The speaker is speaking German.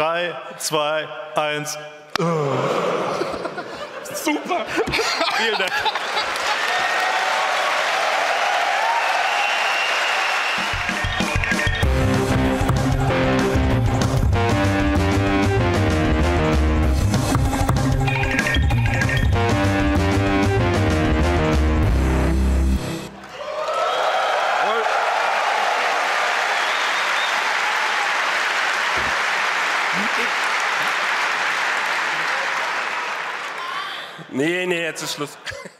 3, 2, 1. Super. Vielen Dank. Nee, jetzt ist Schluss.